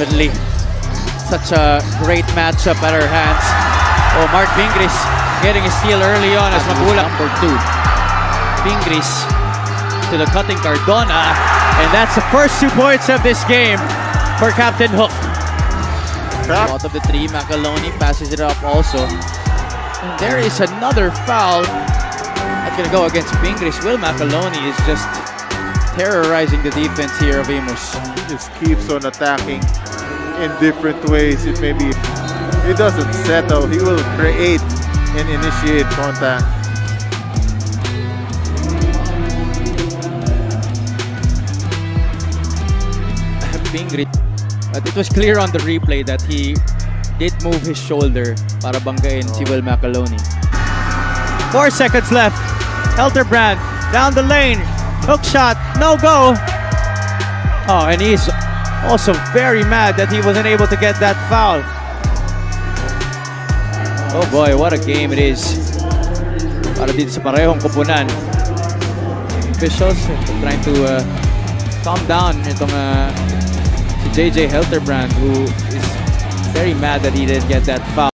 Suddenly, such a great matchup at her hands. Oh, Marc Pingris getting a steal early on as Magula. Number two, Pingris to the cutting Cardona, and that's the first 2 points of this game for Captain Hook. Out of the three, Macaloni passes it up also. And there is another foul that's gonna go against Pingris. Will Macaloni is just terrorizing the defense here of Imus. He just keeps on attacking in different ways. It may be, he doesn't settle, he will create and initiate contact. Pingris, but it was clear on the replay that he did move his shoulder para banggain si Will Macaloni. 4 seconds left. Helterbrand down the lane, hook shot, no go. Oh, and he's also very mad that he wasn't able to get that foul. Oh boy, what a game it is. Para dito sa parehong kupunan. Officials trying to calm down itong JayJay Helterbrand, who is very mad that he didn't get that foul.